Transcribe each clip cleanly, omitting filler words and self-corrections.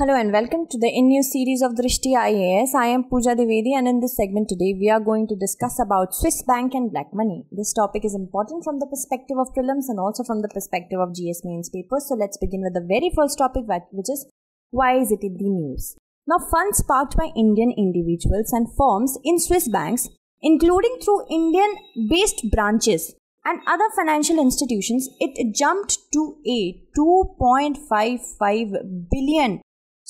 Hello and welcome to the in-news series of Drishti IAS. I am Puja Devedi, and in this segment today we are going to discuss about Swiss Bank and black money. This topic is important from the perspective of prelims and also from the perspective of GS mains papers. So let's begin with the very first topic, which is why is it in the news? Now, funds parked by Indian individuals and firms in Swiss banks, including through Indian-based branches and other financial institutions, it jumped to a 2.55 billion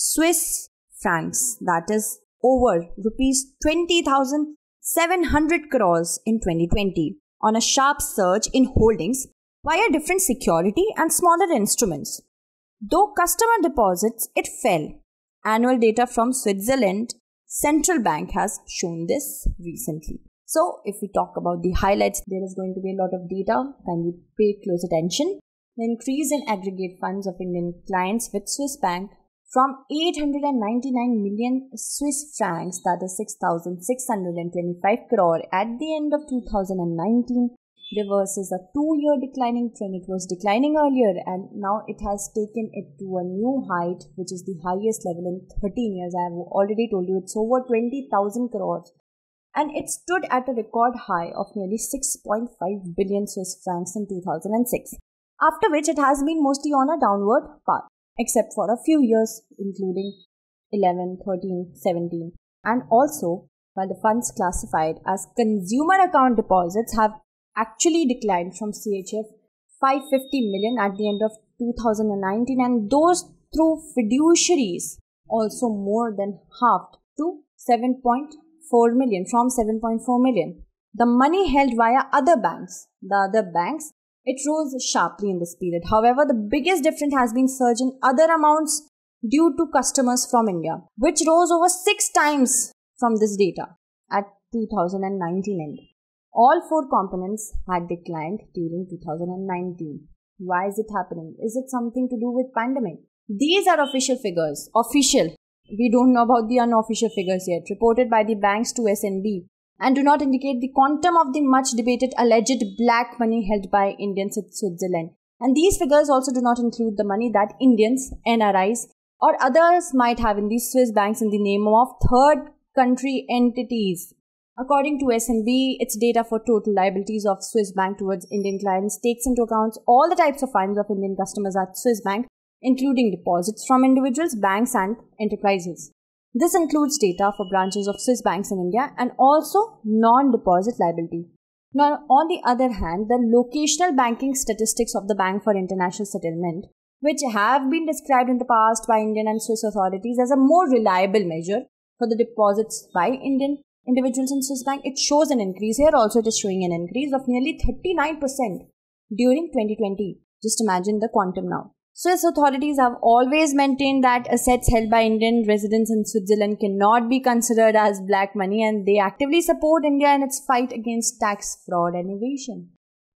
Swiss francs, that is over rupees 20,700 crores in 2020, on a sharp surge in holdings via different security and smaller instruments. Though customer deposits, it fell. Annual data from Switzerland Central Bank has shown this recently. So, if we talk about the highlights, there is going to be a lot of data. Kindly pay close attention. The increase in aggregate funds of Indian clients with Swiss Bank from 899 million Swiss francs, that is 6,625 crore at the end of 2019, reverses a two-year declining trend. It was declining earlier and now it has taken it to a new height, which is the highest level in 13 years. I have already told you it's over 20,000 crores. And it stood at a record high of nearly 6.5 billion Swiss francs in 2006, after which it has been mostly on a downward path, except for a few years, including 11, 13, 17. And also, while the funds classified as consumer account deposits have actually declined from CHF 550 million at the end of 2019, and those through fiduciaries also more than halved to 7.4 million from 7.4 million. The money held via other banks, it rose sharply in this period. However, the biggest difference has been surge in other amounts due to customers from India, which rose over 6 times from this data at 2019 end. All 4 components had declined during 2019. Why is it happening? Is it something to do with pandemic? These are official figures. Official. We don't know about the unofficial figures yet, reported by the banks to SNB, and do not indicate the quantum of the much-debated alleged black money held by Indians in Switzerland. And these figures also do not include the money that Indians, NRIs, or others might have in these Swiss banks in the name of third country entities. According to SNB, its data for total liabilities of Swiss Bank towards Indian clients takes into account all the types of funds of Indian customers at Swiss Bank, including deposits from individuals, banks and enterprises. This includes data for branches of Swiss banks in India and also non-deposit liability. Now, on the other hand, the locational banking statistics of the Bank for International Settlement, which have been described in the past by Indian and Swiss authorities as a more reliable measure for the deposits by Indian individuals in Swiss bank, it shows an increase. Here also it is showing an increase of nearly 39% during 2020. Just imagine the quantum now. Swiss authorities have always maintained that assets held by Indian residents in Switzerland cannot be considered as black money, and they actively support India in its fight against tax fraud and evasion.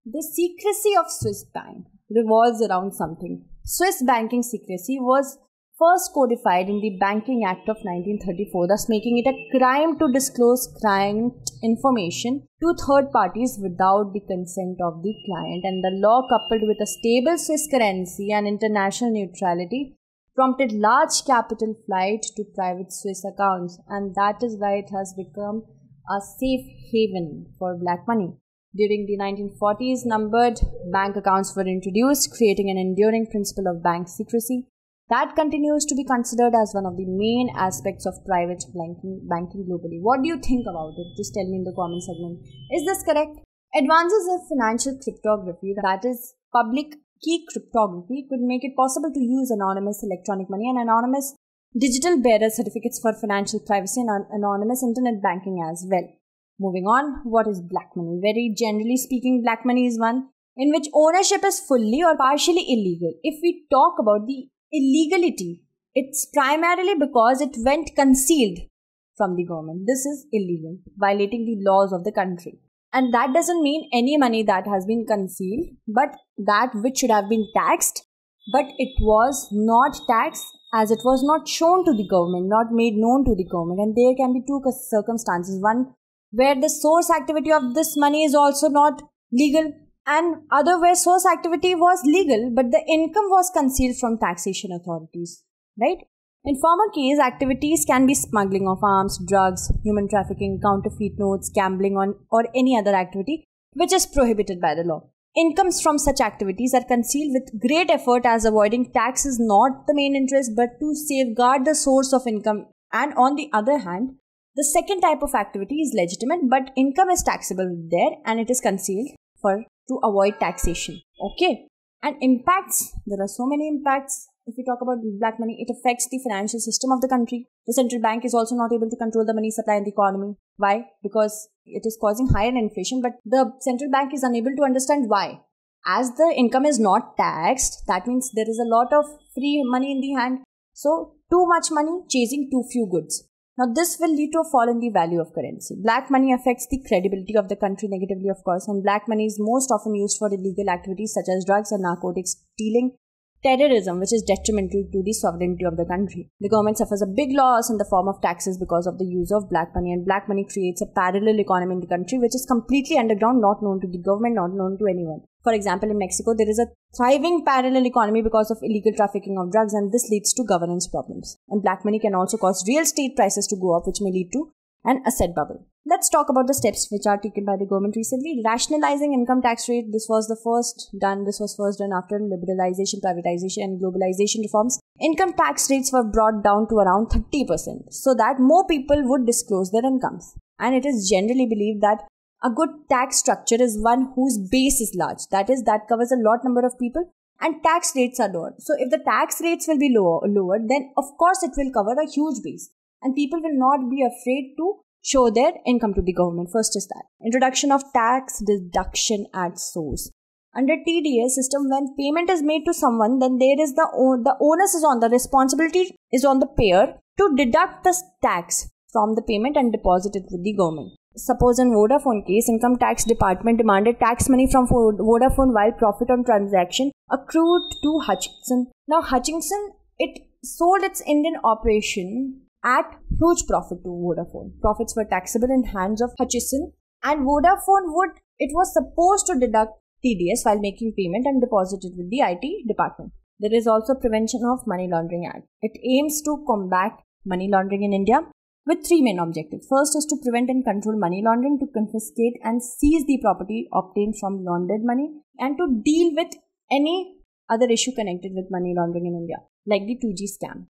The secrecy of Swiss Bank revolves around something. Swiss banking secrecy was first codified in the Banking Act of 1934, thus making it a crime to disclose client information to third parties without the consent of the client, and the law, coupled with a stable Swiss currency and international neutrality, prompted large capital flight to private Swiss accounts, and that is why it has become a safe haven for black money. During the 1940s, numbered bank accounts were introduced, creating an enduring principle of bank secrecy that continues to be considered as one of the main aspects of private banking globally. What do you think about it? Just tell me in the comment segment. Is this correct? Advances in financial cryptography, that is public key cryptography, could make it possible to use anonymous electronic money and anonymous digital bearer certificates for financial privacy and anonymous internet banking as well. Moving on, what is black money? Very generally speaking, black money is one in which ownership is fully or partially illegal. If we talk about the illegality, it's primarily because it went concealed from the government. This is illegal, violating the laws of the country. And that doesn't mean any money that has been concealed, but that which should have been taxed, but it was not taxed as it was not shown to the government, not made known to the government. And there can be two circumstances. One, where the source activity of this money is also not legal, and other where source activity was legal, but the income was concealed from taxation authorities, right? In former case, activities can be smuggling of arms, drugs, human trafficking, counterfeit notes, gambling on or any other activity which is prohibited by the law. Incomes from such activities are concealed with great effort as avoiding tax is not the main interest but to safeguard the source of income. And on the other hand, the second type of activity is legitimate but income is taxable there and it is concealed for to avoid taxation. Okay. And impacts, there are so many impacts. If we talk about black money, it affects the financial system of the country. The central bank is also not able to control the money supply in the economy. Why? Because it is causing higher inflation, but the central bank is unable to understand why. As the income is not taxed, that means there is a lot of free money in the hand. So, too much money chasing too few goods. Now, this will lead to a fall in the value of currency. Black money affects the credibility of the country negatively, of course, and black money is most often used for illegal activities such as drugs and narcotics, stealing, terrorism, which is detrimental to the sovereignty of the country. The government suffers a big loss in the form of taxes because of the use of black money, and black money creates a parallel economy in the country which is completely underground, not known to the government, not known to anyone. For example, in Mexico, there is a thriving parallel economy because of illegal trafficking of drugs, and this leads to governance problems. And black money can also cause real estate prices to go up, which may lead to an asset bubble. Let's talk about the steps which are taken by the government recently. Rationalizing income tax rate, this was first done after liberalization, privatization and globalization reforms. Income tax rates were brought down to around 30% so that more people would disclose their incomes. And it is generally believed that a good tax structure is one whose base is large. That is, that covers a lot number of people and tax rates are lower. So if the tax rates will be lowered, then of course it will cover a huge base. And people will not be afraid to show their income to the government. First is that. Introduction of tax deduction at source. Under TDS system, when payment is made to someone, then there is the onus is on the responsibility is on the payer to deduct the tax from the payment and deposit it with the government. Suppose in Vodafone case, income tax department demanded tax money from Vodafone while profit on transaction accrued to Hutchinson. Now Hutchinson, it sold its Indian operation at huge profit to Vodafone. Profits were taxable in hands of Hutchinson and Vodafone was supposed to deduct TDS while making payment and deposit it with the IT department. There is also Prevention of Money Laundering Act. It aims to combat money laundering in India with three main objectives. First is to prevent and control money laundering, to confiscate and seize the property obtained from laundered money, and to deal with any other issue connected with money laundering in India, like the 2G scam.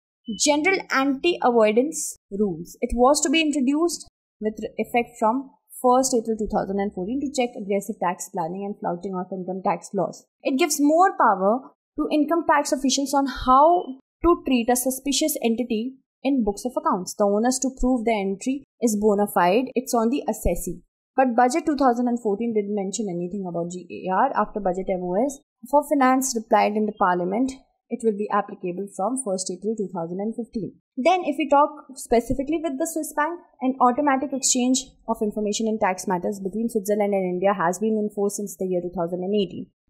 General anti-avoidance rules. It was to be introduced with effect from 1st April 2014 to check aggressive tax planning and flouting of income tax laws. It gives more power to income tax officials on how to treat a suspicious entity in books of accounts. The onus to prove the entry is bona fide. It's on the assessee. But Budget 2014 didn't mention anything about GAR after Budget MOS. For Finance replied in the Parliament, it will be applicable from 1st April 2015. Then if we talk specifically with the Swiss bank, an automatic exchange of information in tax matters between Switzerland and India has been enforced since the year 2018.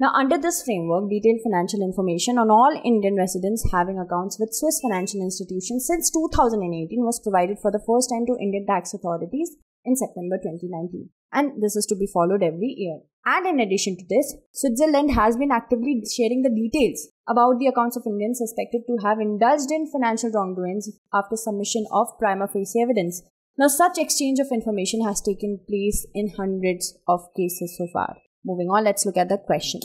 Now under this framework, detailed financial information on all Indian residents having accounts with Swiss financial institutions since 2018 was provided for the first time to Indian tax authorities in September 2019. And this is to be followed every year. And in addition to this, Switzerland has been actively sharing the details about the accounts of Indians suspected to have indulged in financial wrongdoings after submission of prima facie evidence. Now, such exchange of information has taken place in hundreds of cases so far. Moving on, let's look at the question.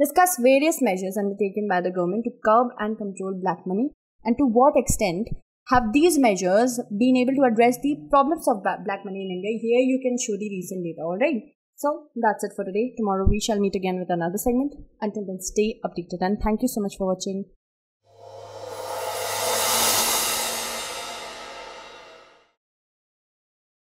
Discuss various measures undertaken by the government to curb and control black money, and to what extent have these measures been able to address the problems of black money in India. Here you can show the recent data, alright? So that's it for today. Tomorrow we shall meet again with another segment. Until then, stay updated and thank you so much for watching.